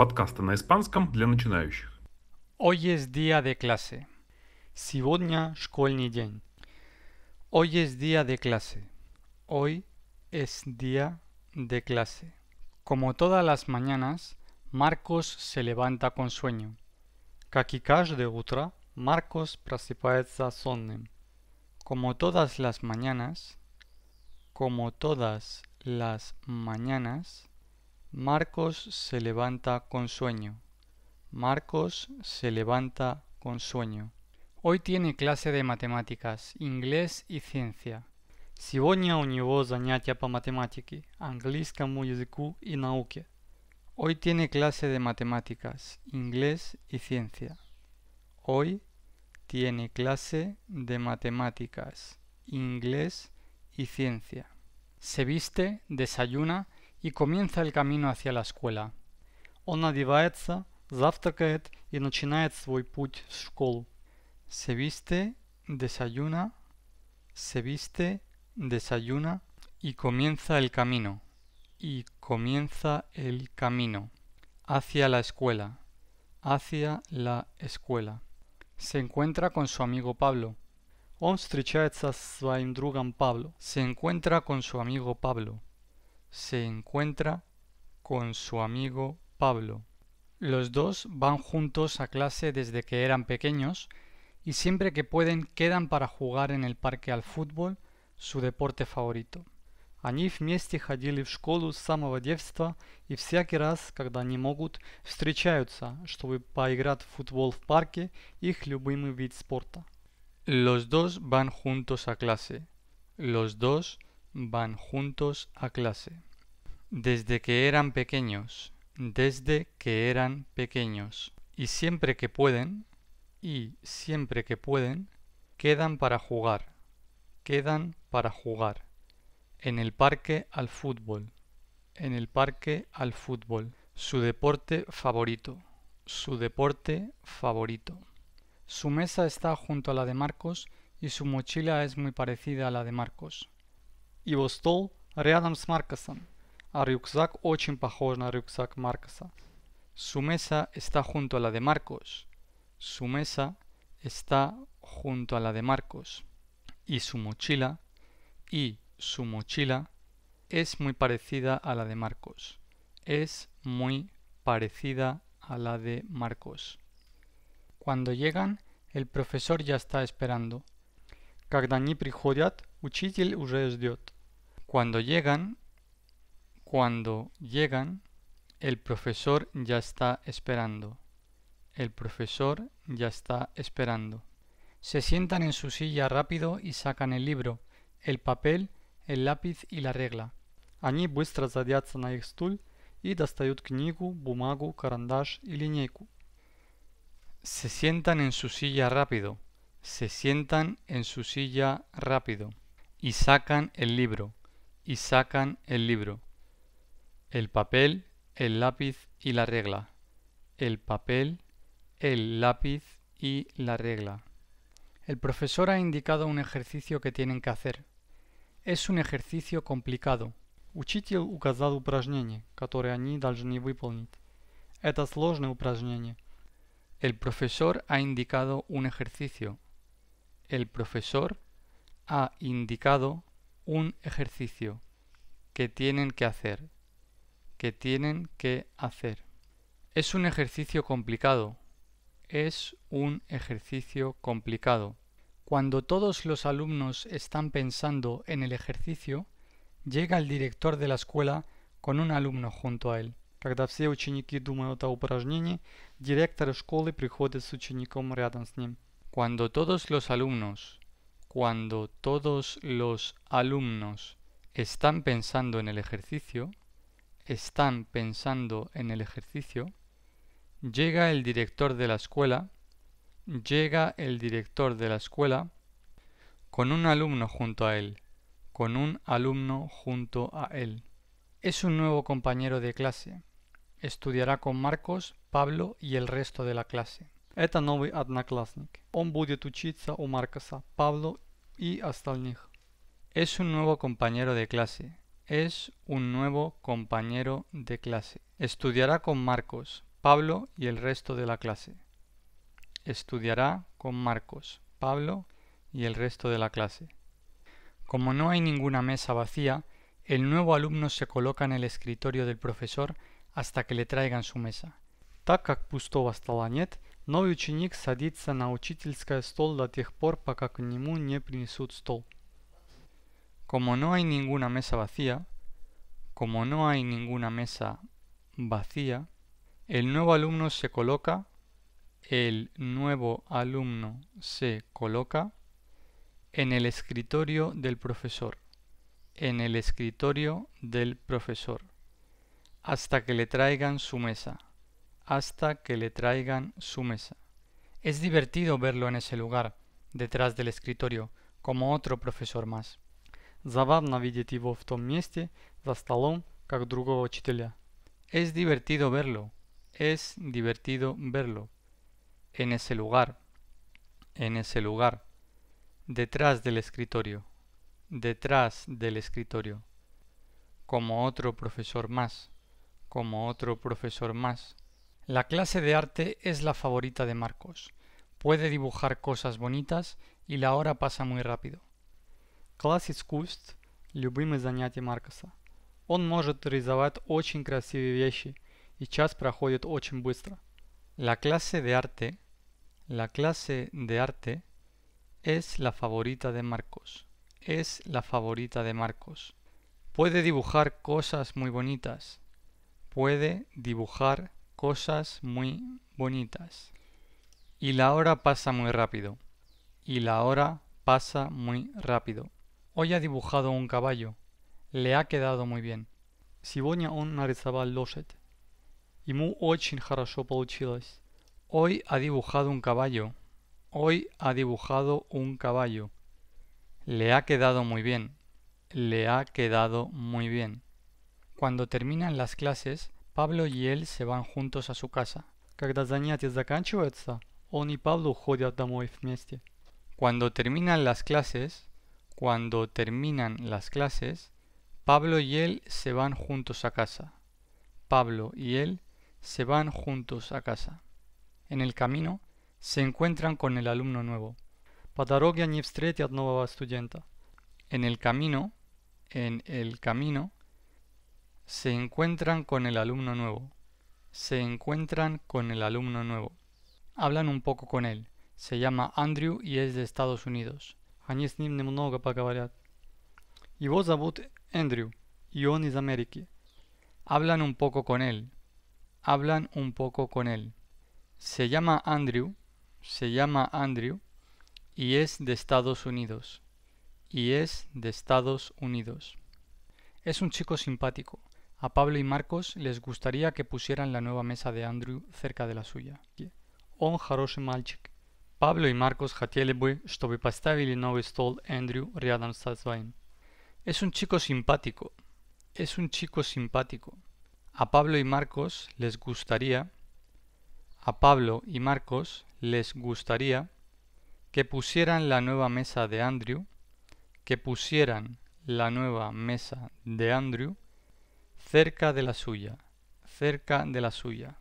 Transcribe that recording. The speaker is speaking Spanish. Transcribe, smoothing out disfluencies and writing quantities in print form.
Подкасты на испанском для начинающих. Hoy es día de clase. Сегодня школьный день. Hoy es día de clase. Hoy es día de clase. Como todas las mañanas, Marcos se levanta con sueño. Как и каждое утро, Marcos просыпается сонным. Como todas las mañanas, Marcos se levanta con sueño. Marcos se levanta con sueño. Hoy tiene clase de matemáticas, inglés y ciencia. Сегодня у него занятия по математике, английскому языку и науке. Hoy tiene clase de matemáticas, inglés y ciencia. Hoy tiene clase de matemáticas, inglés y ciencia. Se viste, desayuna y comienza el camino hacia la escuela. Он одевается, завтракает и начинает свой путь в школу. Se viste, desayuna, y comienza el camino. Hacia la escuela. Se encuentra con su amigo Pablo. Он встречается со своим другом Pablo. Se encuentra con su amigo Pablo. Los dos van juntos a clase desde que eran pequeños y siempre que pueden quedan para jugar en el parque al fútbol, su deporte favorito. Они вместе ходили в школу с самого детства и всякий раз, когда не могут, встречаются, чтобы поиграть в футбол в парке, их любимый вид спорта. Los dos van juntos a clase. Los dos van juntos a clase. Desde que eran pequeños. Y siempre que pueden. Quedan para jugar. En el parque al fútbol. Su deporte favorito. Su mesa está junto a la de Marcos y su mochila es muy parecida a la de Marcos. Его стол рядом с Маркосом, а рюкзак очень похож на рюкзак Маркоса. Su mesa está junto a la de Marcos. Y su mochila es muy parecida a la de Marcos. Cuando llegan, el profesor ya está esperando. Когда они приходят, учитель уже ждет. Cuando llegan, el profesor ya está esperando. Se sientan en su silla rápido y sacan el libro, el papel, el lápiz y la regla. Они быстро садятся на их стул и достают книгу, бумагу, карандаш и линейку. Se sientan en su silla rápido. Y sacan el libro. El papel, el lápiz y la regla. El profesor ha indicado un ejercicio que tienen que hacer. Es un ejercicio complicado. Учитель указал упражнение, которое они должны выполнить. Это сложное упражнение. El profesor ha indicado un ejercicio que tienen que hacer. Es un ejercicio complicado. Cuando todos los alumnos están pensando en el ejercicio, llega el director de la escuela con un alumno junto a él. Когда все ученики думают о упражнении, директор школы приходит с учеником рядом с ним. Cuando todos los alumnos están pensando en el ejercicio, llega el director de la escuela, con un alumno junto a él, Es un nuevo compañero de clase. Estudiará con Marcos, Pablo y el resto de la clase. Это новый одноклассник. Он будет учиться у Маркоса, Пабло и остальных. Estudiará con Marcos, Pablo y el resto de la clase. Estudiará con Marcos, Pablo y el resto de la clase. Como no hay ninguna mesa vacía, el nuevo alumno se coloca en el escritorio del profesor hasta que le трaigan su mesa. Так как пустого стола нет, новый ученик садится на учительский стол до тех пор, пока к нему не принесут стол. Como no hay ninguna mesa vacía, el nuevo alumno se coloca en el escritorio del profesor, hasta que le traigan su mesa, Es divertido verlo en ese lugar, detrás del escritorio, como otro profesor más. Забавно видеть его в том месте, за столом, как другого учителя. Es divertido verlo. En ese lugar. Detrás del escritorio. Como otro profesor más. La clase de arte es la favorita de Marcos. Puede dibujar cosas bonitas y la hora pasa muy rápido. Класс искусств – любимое занятие Маркоса. Он может рисовать очень красивые вещи, и час проходит очень быстро. La clase de arte es la favorita de Marcos. Puede dibujar cosas muy bonitas. Y la hora pasa muy rápido. Hoy ha dibujado un caballo. Le ha quedado muy bien. Сегодня он нарисовал лошадь. Ему очень хорошо получилось. Hoy ha dibujado un caballo. Le ha quedado muy bien. Cuando terminan las clases, Pablo y él se van juntos a su casa. Когда занятия заканчиваются, он и Пабло ходят домой вместе. Cuando terminan las clases, Pablo y él se van juntos a casa. En el camino se encuentran con el alumno nuevo. По дороге они встретят нового студента. En el camino se encuentran con el alumno nuevo. Hablan un poco con él. Se llama Andrew y es de Estados Unidos. Они с ним немного поговорят. Его зовут Andrew y он из Америки. Hablan un poco con él. Se llama Andrew y es de Estados Unidos. Es un chico simpático. A Pablo y Marcos les gustaría que pusieran la nueva mesa de Andrew cerca de la suya. Он хороший мальчик. Pablo y Marcos хотели бы, чтобы поставили новый стол Эндрю рядом со своим. Es un chico simpático. A Pablo y Marcos les gustaría que pusieran la nueva mesa de Andrew, cerca de la suya.